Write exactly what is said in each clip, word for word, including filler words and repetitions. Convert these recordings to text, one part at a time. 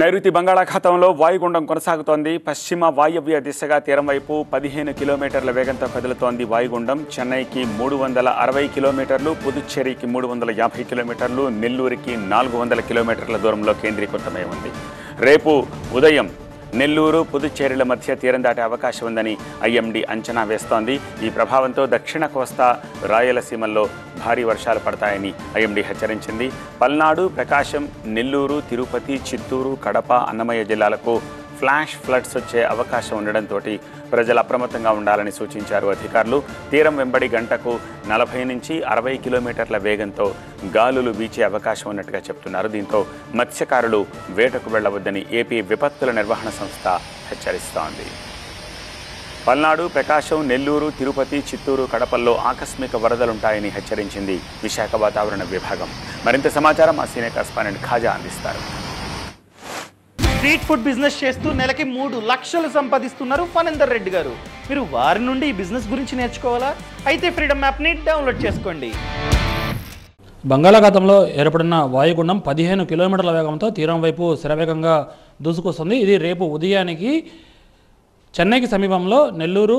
నైరుతి బంగాళాఖాతంలో వాయుగుండం కొనసాగుతోంది. పశ్చిమ వాయవ్య దిశగా తీరం వైపు పదిహేను కిలోమీటర్ల వేగంతో కదులుతోంది వాయుగుండం. చెన్నైకి మూడు వందల అరవై కిలోమీటర్లు, పుదుచ్చేరికి మూడు వందల యాభై కిలోమీటర్లు, నెల్లూరుకి నాలుగు వందల కిలోమీటర్ల దూరంలో కేంద్రీకృతమై ఉంది. రేపు ఉదయం నెల్లూరు పుదుచ్చేరిల మధ్య తీరం దాటే అవకాశం ఉందని ఐఎండీ అంచనా వేస్తోంది. ఈ ప్రభావంతో దక్షిణ కోస్తా రాయలసీమల్లో భారీ వర్షాలు పడతాయని ఐఎండీ హెచ్చరించింది. పల్నాడు, ప్రకాశం, నెల్లూరు, తిరుపతి, చిత్తూరు, కడప, అన్నమయ్య జిల్లాలకు ఫ్లాష్ ఫ్లడ్స్ వచ్చే అవకాశం ఉండడంతో ప్రజలు అప్రమత్తంగా ఉండాలని సూచించారు అధికారులు. తీరం వెంబడి గంటకు నలభై నుంచి అరవై కిలోమీటర్ల వేగంతో గాలులు వీచే అవకాశం ఉన్నట్టుగా చెప్తున్నారు. దీంతో మత్స్యకారులు వేటకు వెళ్లవద్దని ఏపీ విపత్తుల నిర్వహణ సంస్థ హెచ్చరిస్తోంది. పల్నాడు, ప్రకాశం, నెల్లూరు, తిరుపతి, చిత్తూరు, కడపల్లో ఆకస్మిక వరదలుంటాయని హెచ్చరించింది విశాఖ వాతావరణ విభాగం. మరింత సమాచారం మా సీనియర్ కరస్పాండెంట్ ఖాజా అందిస్తారు. స్ట్రీట్ ఫుడ్ బిజినెస్ చేస్తూ నెలకి మూడు లక్షలు సంపాదిస్తున్నారు ఫణేందర్ రెడ్డి గారు. మీరు వారి నుండి ఈ బిజినెస్ గురించి నేర్చుకోవాలా? అయితే ఫ్రీడమ్ యాప్ని డౌన్లోడ్ చేసుకోండి. బంగాళాఖాతంలో ఏర్పడిన వాయుగుండం పదిహేను కిలోమీటర్ల వేగంతో తీరం వైపు శరవేగంగా దూసుకొస్తుంది. ఇది రేపు ఉదయానికి చెన్నైకి సమీపంలో నెల్లూరు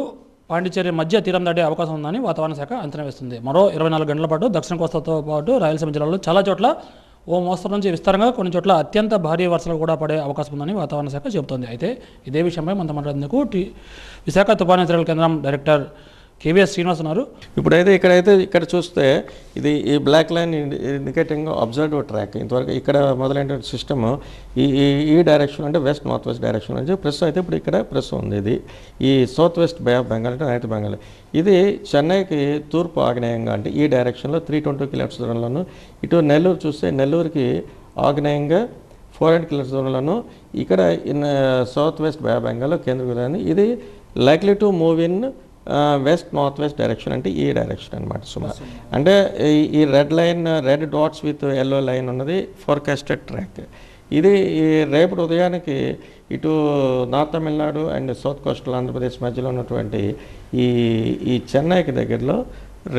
పాండిచ్చేరి మధ్య తీరం దాటే అవకాశం ఉందని వాతావరణ శాఖ అంచనా వేస్తుంది. మరో ఇరవై నాలుగు గంటల పాటు దక్షిణ కోస్తాతో పాటు రాయలసీమ జిల్లాలో చాలా చోట్ల ఓ మోస్తరు నుంచి విస్తారంగా, కొన్ని చోట్ల అత్యంత భారీ వర్షాలు కూడా పడే అవకాశం ఉందని వాతావరణ శాఖ చెబుతోంది. అయితే ఇదే విషయంపై మనతో మాట్లాడేందుకు టీ విశాఖ తుఫాను హెచ్చరికల కేంద్రం డైరెక్టర్ కేవీఎస్ శ్రీనివాస్ ఉన్నారు. ఇప్పుడైతే ఇక్కడైతే ఇక్కడ చూస్తే ఇది ఈ black line indicating observe track. ఇంతవరకు ఇక్కడ మొదలైన సిస్టమ్ ఈ ఈ డైరెక్షన్ అంటే వెస్ట్ నార్త్ వెస్ట్ డైరెక్షన్ అని చెప్పి ప్రస్తుతం అయితే ఇప్పుడు ఇక్కడ ప్రస్తుతం ఉంది. ఇది ఈ south west bay of Bengal అంటే నైరుతి బెంగాల్. ఇది చెన్నైకి తూర్పు ఆగ్నేయంగా అంటే ఈ డైరెక్షన్లో త్రీ ట్వంటీ కిలోమీటర్స్ దూరంలోను, ఇటు నెల్లూరు చూస్తే నెల్లూరుకి ఆగ్నేయంగా ఫోర్ హండ్రెడ్ కిలోమీటర్స్ దూరంలోను, ఇక్కడ in south west bay of బెంగాల్లో కేంద్రీకృతమైంది. ఇది likely to move in west north west direction అంటే ఈ డైరెక్షన్ అనమాట. సుమారు అంటే ఈ red line red dots with yellow line ఉన్నది ఫోర్కాస్టెడ్ ట్రాక్. ఇది ఈ రేపటి ఉదయానికి ఇటు north Tamil Nadu and south coastal Andhra Pradesh మధ్యలో ఉన్నటువంటి ఈ ఈ చెన్నైకి దగ్గరలో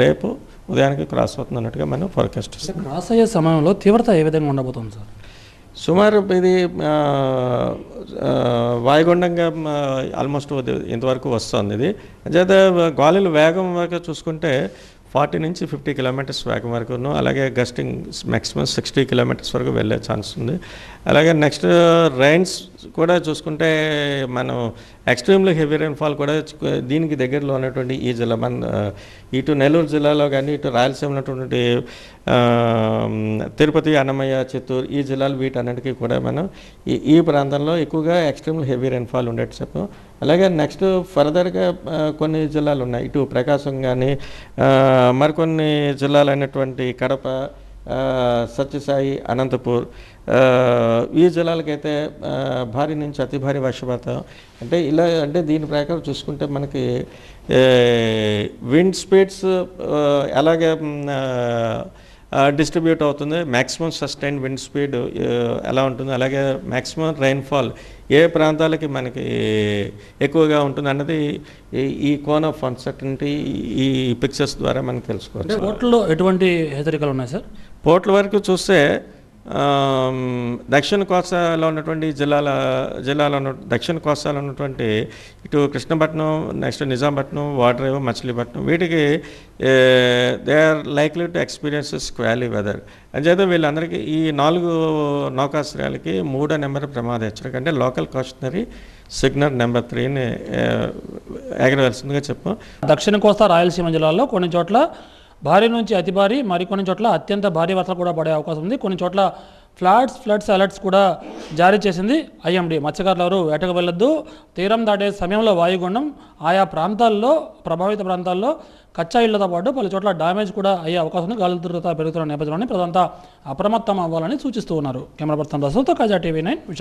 రేపు ఉదయానికి క్రాస్ అవుతుంది అన్నట్టుగా మనం ఫోర్కాస్ట్ చేస్తాం. క్రాస్ అయ్యే సమయంలో తీవ్రత ఏ విధంగా ఉండబోతుంది సార్? సుమారు ఇది వాయుగుండంగా ఆల్మోస్ట్ ఇంతవరకు వస్తుంది. ఇది అంచేత గాలులు వేగం వరకు చూసుకుంటే ఫార్టీ నుంచి ఫిఫ్టీ కిలోమీటర్స్ వేగం వరకును, అలాగే గస్టింగ్ మ్యాక్సిమం సిక్స్టీ కిలోమీటర్స్ వరకు వెళ్ళే ఛాన్స్ ఉంది. అలాగే నెక్స్ట్ రైన్స్ కూడా చూసుకుంటే మనం ఎక్స్ట్రీమ్లీ హెవీ రైన్ఫాల్ కూడా దీనికి దగ్గరలో ఉన్నటువంటి ఈ జిల్లా మన ఇటు నెల్లూరు జిల్లాలో కానీ ఇటు రాయలసీమ ఉన్నటువంటి తిరుపతి, అన్నమయ్య, చిత్తూరు ఈ జిల్లాలు వీటన్నిటికీ కూడా మనం ఈ ఈ ప్రాంతంలో ఎక్కువగా ఎక్స్ట్రీమ్లీ హెవీ రైన్ఫాల్ ఉండేట్టు చెప్పాం. అలాగే నెక్స్ట్ ఫర్దర్గా కొన్ని జిల్లాలు ఉన్నాయి, ఇటు ప్రకాశం కానీ మరికొన్ని జిల్లాలు అయినటువంటి కడప, సత్యసాయి, అనంతపూర్ ఈ జిల్లాలకైతే భారీ నుంచి అతి భారీ వర్షపాతం అంటే ఇలా అంటే దీని ప్రకారం చూసుకుంటే మనకి విండ్ స్పీడ్స్ అలాగే డిస్ట్రిబ్యూట్ అవుతుంది. మ్యాక్సిమం సస్టైన్డ్ విండ్ స్పీడ్ ఎలా ఉంటుంది, అలాగే మ్యాక్సిమం రైన్ఫాల్ ఏ ప్రాంతాలకి మనకి ఎక్కువగా ఉంటుంది అన్నది ఈ కోన్ ఆఫ్ అన్సర్టనిటీ ఈ పిక్చర్స్ ద్వారా మనం తెలుసుకోవచ్చు. పోర్ట్లో ఎటువంటి హెచ్చరికలు ఉన్నాయి సార్? పోర్ట్ల వరకు చూస్తే దక్షిణ కోస్తాలో ఉన్నటువంటి జిల్లాల జిల్లాలో ఉన్న దక్షిణ కోస్తాలో ఉన్నటువంటి ఇటు కృష్ణపట్నం, నెక్స్ట్ నిజాంపట్నం, వాడ్రేవ్, మచిలీపట్నం వీటికి they are likely to experience squally weather. అంచేత వీళ్ళందరికీ ఈ నాలుగు నౌకాశ్రయాలకి మూడో నెంబర్ ప్రమాద హెచ్చరిక అంటే లోకల్ కాషనరీ సిగ్నల్ నెంబర్ త్రీని ఎగరవలసిందిగా చెప్పాం. దక్షిణ కోస్తా రాయలసీమ జిల్లాల్లో కొన్ని చోట్ల భారీ నుంచి అతి భారీ, మరికొన్ని చోట్ల అత్యంత భారీ వర్షాలు కూడా పడే అవకాశం ఉంది. కొన్ని చోట్ల ఫ్లాట్స్ ఫ్లడ్స్ అలర్ట్స్ కూడా జారీ చేసింది ఐఎండీ. మత్స్యకారులు ఎవరు వేటకు వెళ్ళొద్దు, తీరం దాటే సమయంలో వాయుగుండం ఆయా ప్రాంతాల్లో ప్రభావిత ప్రాంతాల్లో కచ్చా ఇళ్లతో పాటు పలు చోట్ల డ్యామేజ్ కూడా అయ్యే అవకాశం ఉంది. గాలి తీవ్రత పెరుగుతున్న నేపథ్యంలోనే ప్రజలంతా అప్రమత్తం అవ్వాలని సూచిస్తూ ఉన్నారు. కెమెరా పర్సన్ రసూల్తో కాజా టీవీ నైన్.